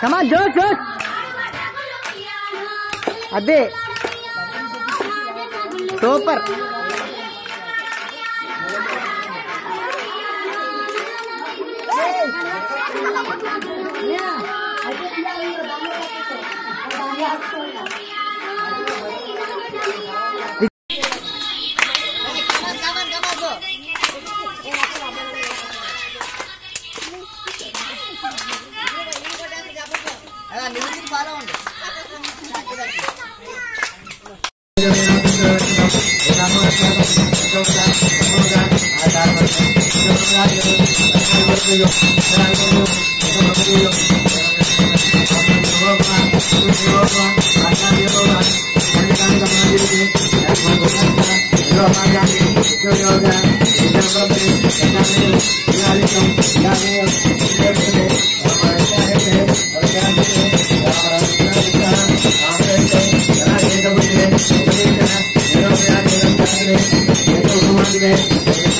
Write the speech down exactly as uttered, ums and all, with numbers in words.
Come on, Josh, Josh. Adde. Super.